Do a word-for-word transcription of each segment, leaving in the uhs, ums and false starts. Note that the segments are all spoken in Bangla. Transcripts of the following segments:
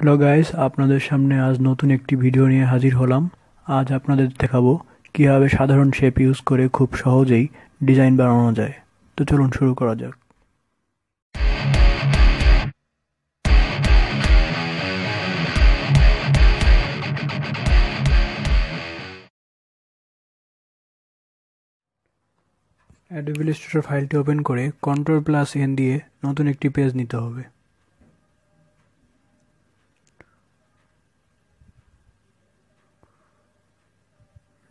হ্যালো গাইস, আপনাদের সামনে আজ নতুন একটি ভিডিও নিয়ে হাজির হলাম। আজ আপনাদের দেখাবো কিভাবে সাধারণ শেপ ইউজ করে খুব সহজেই ডিজাইন বানানো যায়। তো চলুন শুরু করা যাক। অ্যাডোবি ইলাস্ট্রেটর ফাইলটি ওপেন করে কন্ট্রোল প্লাস এন দিয়ে নতুন একটি পেজ নিতে হবে।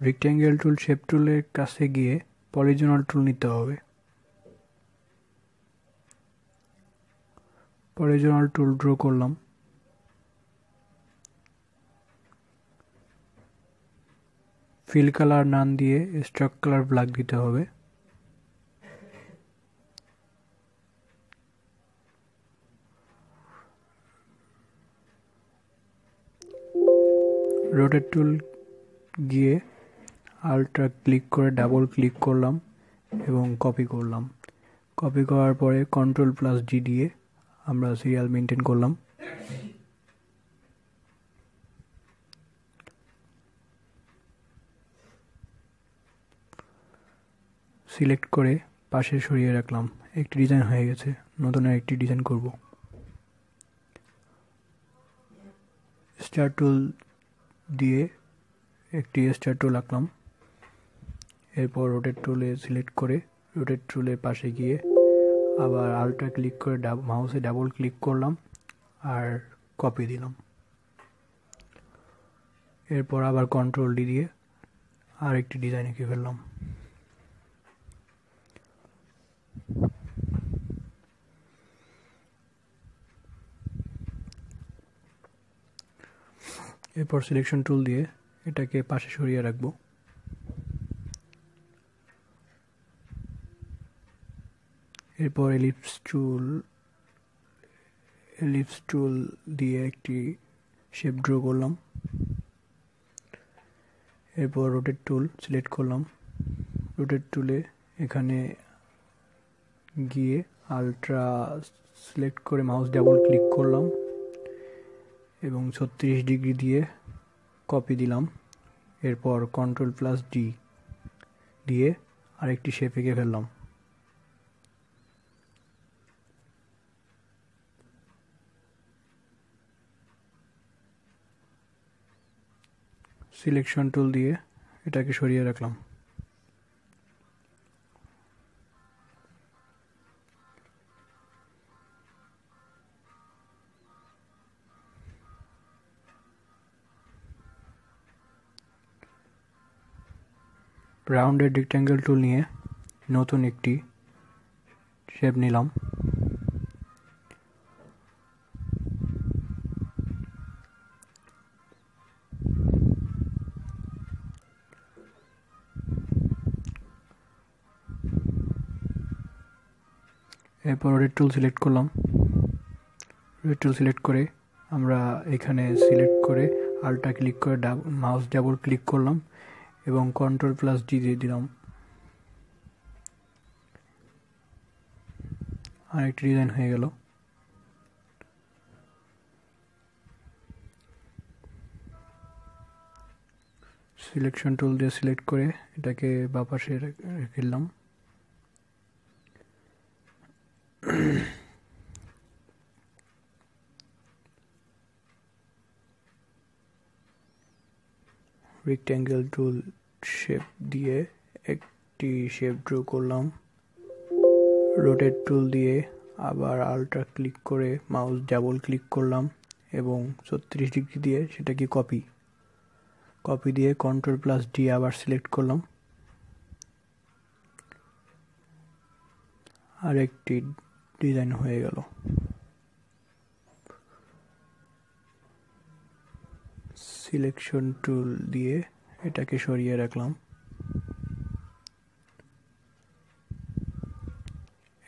রেক্ট্যাঙ্গেল টুল শেপ টুলের কাছে গিয়ে পলিগনাল টুল নিতে হবে। পলিগনাল টুল ড্র করলাম। ফিল কালার নাম দিয়ে স্টক কালার ব্ল্যাক দিতে হবে। রোটেট টুল গিয়ে আলট্রা ক্লিক করে ডাবল ক্লিক করলাম এবং কপি করলাম। কপি করার পরে কন্ট্রোল প্লাস ডি দিয়ে আমরা সিরিয়াল মেনটেন করলাম। সিলেক্ট করে পাশে সরিয়ে রাখলাম। একটি ডিজাইন হয়ে গেছে। নতুন একটি ডিজাইন করব। স্টার টুল দিয়ে একটি স্টার টুল আঁকলাম। এরপর রোটেট টুলে সিলেক্ট করে রোটেট টুলের পাশে গিয়ে আবার আলট্রা ক্লিক করে মাউসে ডাবল ক্লিক করলাম আর কপি দিলাম। এরপর আবার কন্ট্রোল ডি দিয়ে আর একটি ডিজাইন এঁকে ফেললাম। এরপর সিলেকশন টুল দিয়ে এটাকে পাশে সরিয়ে রাখবো। এরপর এলিপস টুল এলিপস টুল দিয়ে একটি শেপ ড্র করলাম। এরপর রোটেট টুল সিলেক্ট করলাম। রোটেট টুলে এখানে গিয়ে আলট্রা সিলেক্ট করে মাউস ডাবল ক্লিক করলাম এবং ছত্রিশ ডিগ্রি দিয়ে কপি দিলাম। এরপর কন্ট্রোল প্লাস ডি দিয়ে আরেকটি শেপ এঁকে ফেললাম। সিলেকশন টুল দিয়ে এটাকে সরিয়ে রাখলাম। রাউন্ডেড রেক্ট্যাঙ্গেল টুল নিয়ে নতুন একটি শেপ নিলাম। এরপর রেড টুল সিলেক্ট করলাম। রেড টুল সিলেক্ট করে আমরা এখানে সিলেক্ট করে আলটা ক্লিক করে মাউস ডাবল ক্লিক করলাম এবং কন্ট্রোল প্লাস ডি দিয়ে দিলাম। আরেকটি ডিজাইন হয়ে গেল। সিলেকশন টুল দিয়ে সিলেক্ট করে এটাকে বাঁ পাশে রেখে দিলাম। রেক্ট্যাঙ্গেল টুল শেপ দিয়ে একটি শেপ ড্র করলাম। রোটেট টুল দিয়ে আবার আলট্রা ক্লিক করে মাউস ডাবল ক্লিক করলাম এবং ছত্রিশ ডিগ্রি দিয়ে সেটাকে কপি কপি দিয়ে কন্ট্রোল প্লাস ডি আবার সিলেক্ট করলাম। আর একটি ডিজাইন হয়ে গেল। সিলেকশন টুল দিয়ে এটাকে সরিয়ে রাখলাম।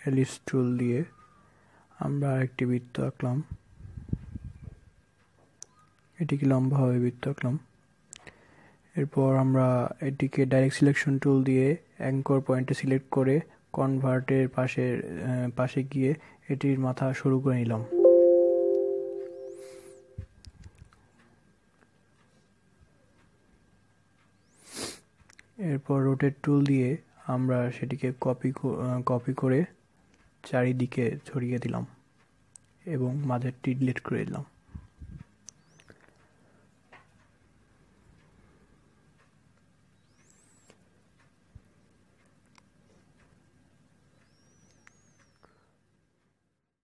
এলিপস টুল দিয়ে আমরা একটি বৃত্ত আঁকলাম। এটিকে লম্বাভাবে বৃত্ত আঁকলাম। এরপর আমরা এটিকে ডাইরেক্ট সিলেকশন টুল দিয়ে অ্যাঙ্কর পয়েন্টে সিলেক্ট করে কনভার্টের পাশে পাশে গিয়ে এটির মাথা সরু করে নিলাম। এরপর রোটেট টুল দিয়ে আমরা সেটিকে কপি কপি করে চারিদিকে ছড়িয়ে দিলাম এবং মাঝেরটি ডিলিট করে দিলাম।